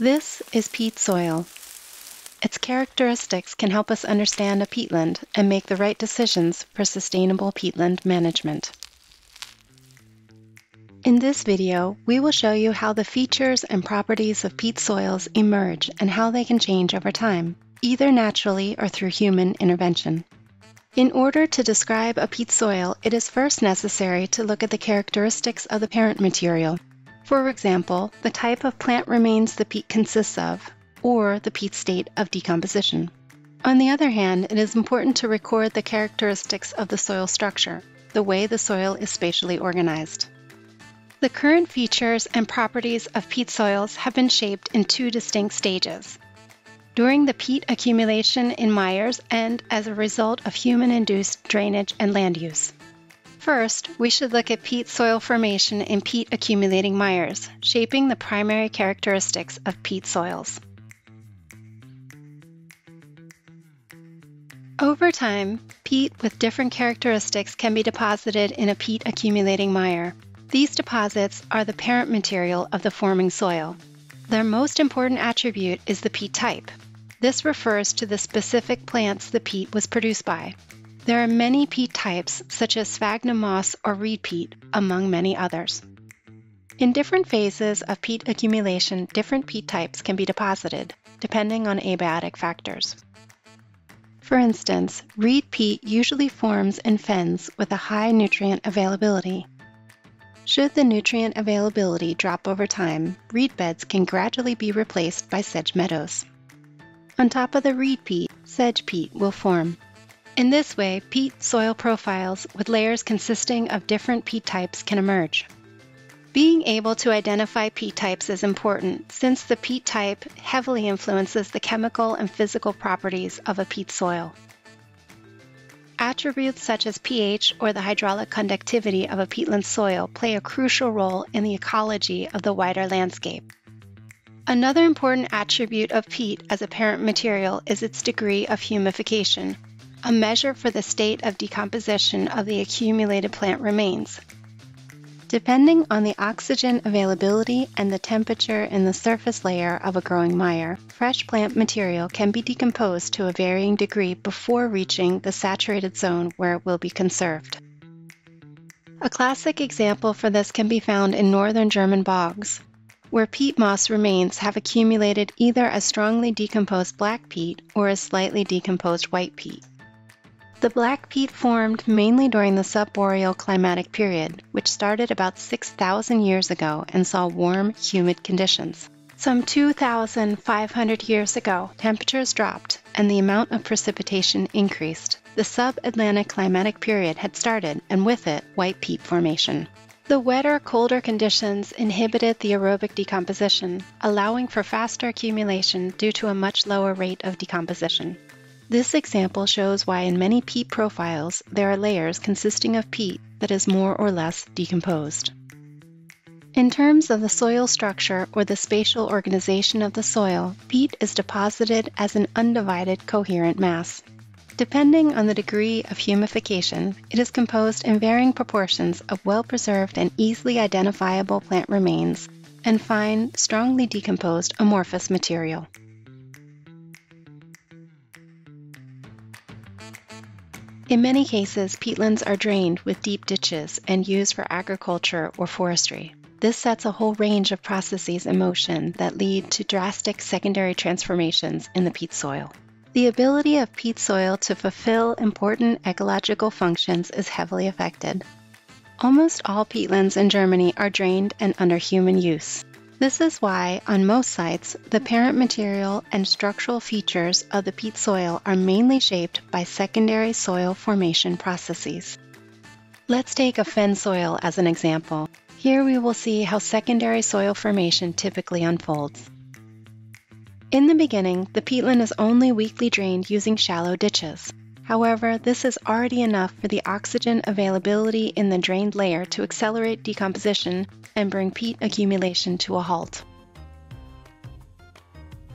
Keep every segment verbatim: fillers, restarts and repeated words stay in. This is peat soil. Its characteristics can help us understand a peatland and make the right decisions for sustainable peatland management. In this video, we will show you how the features and properties of peat soils emerge and how they can change over time, either naturally or through human intervention. In order to describe a peat soil, it is first necessary to look at the characteristics of the parent material. For example, the type of plant remains the peat consists of, or the peat state of decomposition. On the other hand, it is important to record the characteristics of the soil structure, the way the soil is spatially organized. The current features and properties of peat soils have been shaped in two distinct stages: during the peat accumulation in mires and as a result of human-induced drainage and land use. First, we should look at peat soil formation in peat accumulating mires, shaping the primary characteristics of peat soils. Over time, peat with different characteristics can be deposited in a peat accumulating mire. These deposits are the parent material of the forming soil. Their most important attribute is the peat type. This refers to the specific plants the peat was produced by. There are many peat types, such as sphagnum moss or reed peat, among many others. In different phases of peat accumulation, different peat types can be deposited, depending on abiotic factors. For instance, reed peat usually forms in fens with a high nutrient availability. Should the nutrient availability drop over time, reed beds can gradually be replaced by sedge meadows. On top of the reed peat, sedge peat will form. In this way, peat soil profiles with layers consisting of different peat types can emerge. Being able to identify peat types is important, since the peat type heavily influences the chemical and physical properties of a peat soil. Attributes such as pH or the hydraulic conductivity of a peatland soil play a crucial role in the ecology of the wider landscape. Another important attribute of peat as a parent material is its degree of humification, a measure for the state of decomposition of the accumulated plant remains. Depending on the oxygen availability and the temperature in the surface layer of a growing mire, fresh plant material can be decomposed to a varying degree before reaching the saturated zone where it will be conserved. A classic example for this can be found in northern German bogs, where peat moss remains have accumulated either as strongly decomposed black peat or as slightly decomposed white peat. The black peat formed mainly during the subboreal climatic period, which started about six thousand years ago and saw warm, humid conditions. Some two thousand five hundred years ago, temperatures dropped and the amount of precipitation increased. The sub-Atlantic climatic period had started, and with it, white peat formation. The wetter, colder conditions inhibited the aerobic decomposition, allowing for faster accumulation due to a much lower rate of decomposition. This example shows why in many peat profiles there are layers consisting of peat that is more or less decomposed. In terms of the soil structure or the spatial organization of the soil, peat is deposited as an undivided coherent mass. Depending on the degree of humification, it is composed in varying proportions of well-preserved and easily identifiable plant remains and fine, strongly decomposed amorphous material. In many cases, peatlands are drained with deep ditches and used for agriculture or forestry. This sets a whole range of processes in motion that lead to drastic secondary transformations in the peat soil. The ability of peat soil to fulfill important ecological functions is heavily affected. Almost all peatlands in Germany are drained and under human use. This is why, on most sites, the parent material and structural features of the peat soil are mainly shaped by secondary soil formation processes. Let's take a fen soil as an example. Here we will see how secondary soil formation typically unfolds. In the beginning, the peatland is only weakly drained using shallow ditches. However, this is already enough for the oxygen availability in the drained layer to accelerate decomposition and bring peat accumulation to a halt.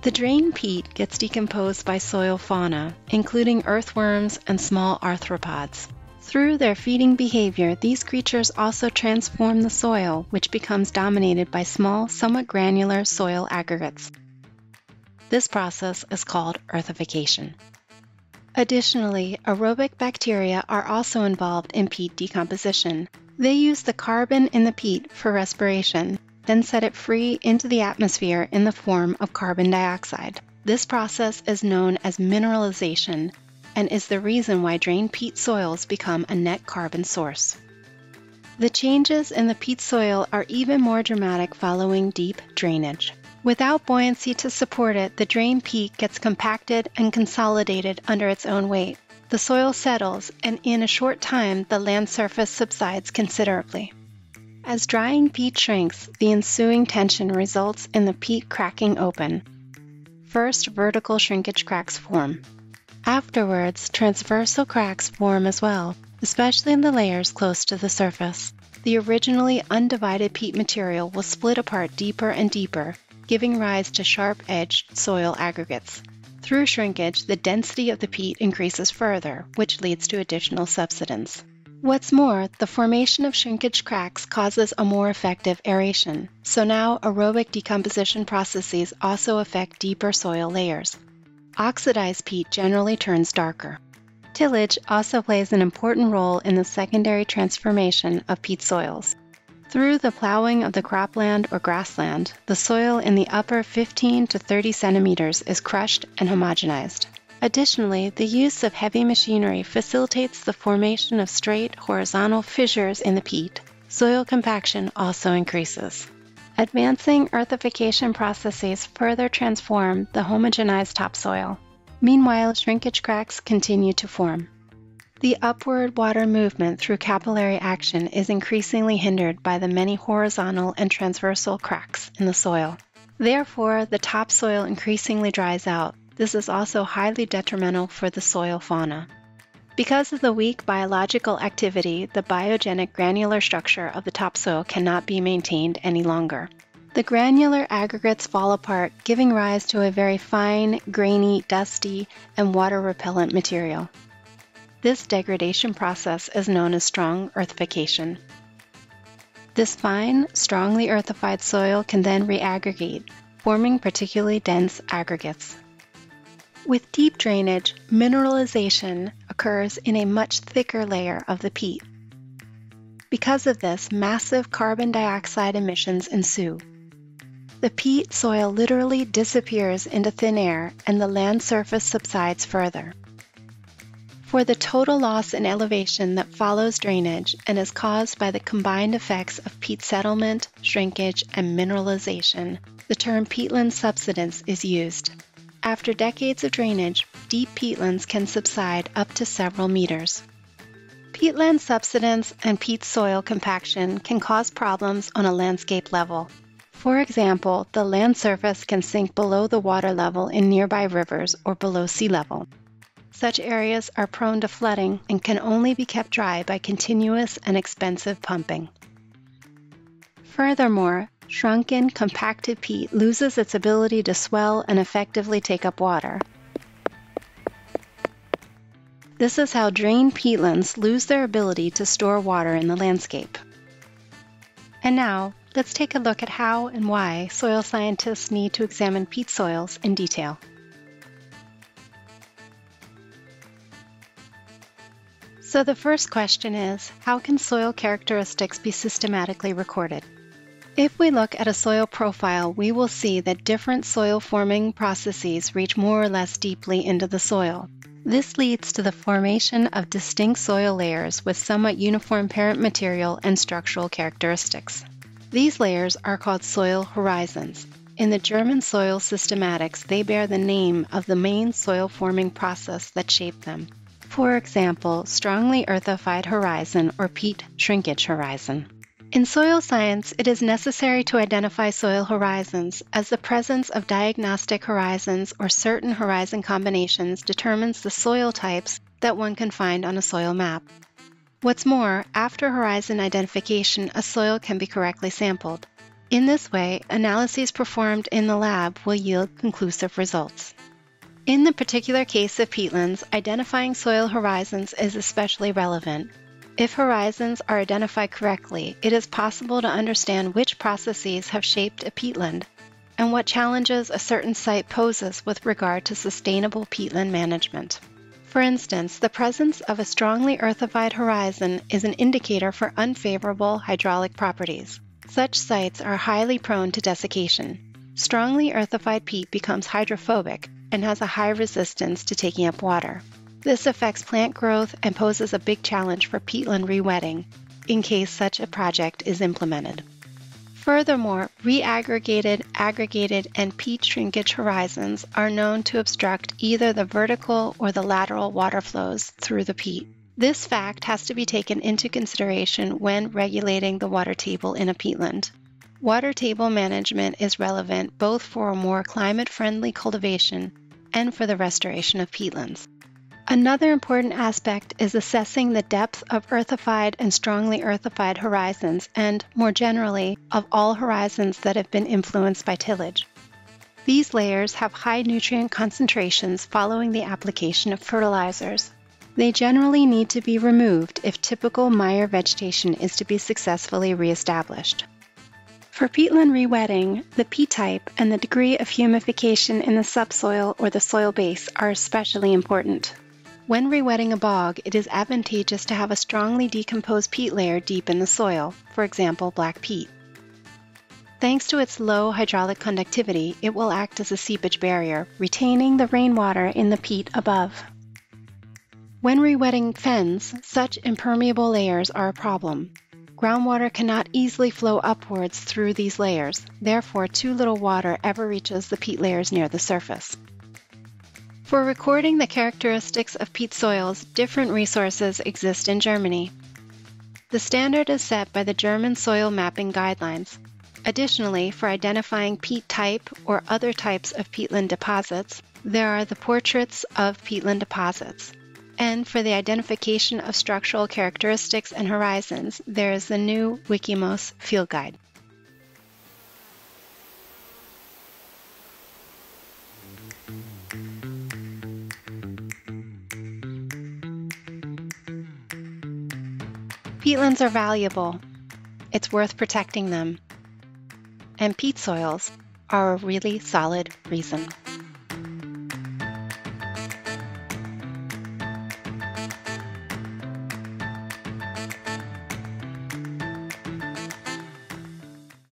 The drained peat gets decomposed by soil fauna, including earthworms and small arthropods. Through their feeding behavior, these creatures also transform the soil, which becomes dominated by small, somewhat granular soil aggregates. This process is called earthification. Additionally, aerobic bacteria are also involved in peat decomposition. They use the carbon in the peat for respiration, then set it free into the atmosphere in the form of carbon dioxide. This process is known as mineralization and is the reason why drained peat soils become a net carbon source. The changes in the peat soil are even more dramatic following deep drainage. Without buoyancy to support it, the drained peat gets compacted and consolidated under its own weight. The soil settles, and in a short time, the land surface subsides considerably. As drying peat shrinks, the ensuing tension results in the peat cracking open. First, vertical shrinkage cracks form. Afterwards, transversal cracks form as well, especially in the layers close to the surface. The originally undivided peat material will split apart deeper and deeper, giving rise to sharp-edged soil aggregates. Through shrinkage, the density of the peat increases further, which leads to additional subsidence. What's more, the formation of shrinkage cracks causes a more effective aeration. So now aerobic decomposition processes also affect deeper soil layers. Oxidized peat generally turns darker. Tillage also plays an important role in the secondary transformation of peat soils. Through the plowing of the cropland or grassland, the soil in the upper fifteen to thirty centimeters is crushed and homogenized. Additionally, the use of heavy machinery facilitates the formation of straight, horizontal fissures in the peat. Soil compaction also increases. Advancing earthification processes further transform the homogenized topsoil. Meanwhile, shrinkage cracks continue to form. The upward water movement through capillary action is increasingly hindered by the many horizontal and transversal cracks in the soil. Therefore, the topsoil increasingly dries out. This is also highly detrimental for the soil fauna. Because of the weak biological activity, the biogenic granular structure of the topsoil cannot be maintained any longer. The granular aggregates fall apart, giving rise to a very fine, grainy, dusty, and water-repellent material. This degradation process is known as strong earthification. This fine, strongly earthified soil can then reaggregate, forming particularly dense aggregates. With deep drainage, mineralization occurs in a much thicker layer of the peat. Because of this, massive carbon dioxide emissions ensue. The peat soil literally disappears into thin air, and the land surface subsides further. For the total loss in elevation that follows drainage and is caused by the combined effects of peat settlement, shrinkage, and mineralization, the term peatland subsidence is used. After decades of drainage, deep peatlands can subside up to several meters. Peatland subsidence and peat soil compaction can cause problems on a landscape level. For example, the land surface can sink below the water level in nearby rivers or below sea level. Such areas are prone to flooding and can only be kept dry by continuous and expensive pumping. Furthermore, shrunken, compacted peat loses its ability to swell and effectively take up water. This is how drained peatlands lose their ability to store water in the landscape. And now, let's take a look at how and why soil scientists need to examine peat soils in detail. So the first question is, how can soil characteristics be systematically recorded? If we look at a soil profile, we will see that different soil-forming processes reach more or less deeply into the soil. This leads to the formation of distinct soil layers with somewhat uniform parent material and structural characteristics. These layers are called soil horizons. In the German soil systematics, they bear the name of the main soil-forming process that shaped them. For example, strongly earthified horizon or peat shrinkage horizon. In soil science, it is necessary to identify soil horizons, as the presence of diagnostic horizons or certain horizon combinations determines the soil types that one can find on a soil map. What's more, after horizon identification, a soil can be correctly sampled. In this way, analyses performed in the lab will yield conclusive results. In the particular case of peatlands, identifying soil horizons is especially relevant. If horizons are identified correctly, it is possible to understand which processes have shaped a peatland. and what challenges a certain site poses with regard to sustainable peatland management. For instance, the presence of a strongly earthified horizon is an indicator for unfavorable hydraulic properties. Such sites are highly prone to desiccation. Strongly earthified peat becomes hydrophobic and has a high resistance to taking up water. This affects plant growth and poses a big challenge for peatland re-wetting in case such a project is implemented. Furthermore, re-aggregated, aggregated, and peat shrinkage horizons are known to obstruct either the vertical or the lateral water flows through the peat. This fact has to be taken into consideration when regulating the water table in a peatland. Water table management is relevant both for a more climate-friendly cultivation and for the restoration of peatlands. Another important aspect is assessing the depth of earthified and strongly earthified horizons and, more generally, of all horizons that have been influenced by tillage. These layers have high nutrient concentrations following the application of fertilizers. They generally need to be removed if typical Meyer vegetation is to be successfully re-established. For peatland re-wetting, the peat type and the degree of humification in the subsoil or the soil base are especially important. When re-wetting a bog, it is advantageous to have a strongly decomposed peat layer deep in the soil, for example, black peat. Thanks to its low hydraulic conductivity, it will act as a seepage barrier, retaining the rainwater in the peat above. When re-wetting fens, such impermeable layers are a problem. Groundwater cannot easily flow upwards through these layers, therefore too little water ever reaches the peat layers near the surface. For recording the characteristics of peat soils, different resources exist in Germany. The standard is set by the German Soil Mapping Guidelines. Additionally, for identifying peat type or other types of peatland deposits, there are the portraits of peatland deposits. And for the identification of structural characteristics and horizons, there is the new WIKIMoooS Field Guide. Peatlands are valuable. It's worth protecting them. And peat soils are a really solid reason.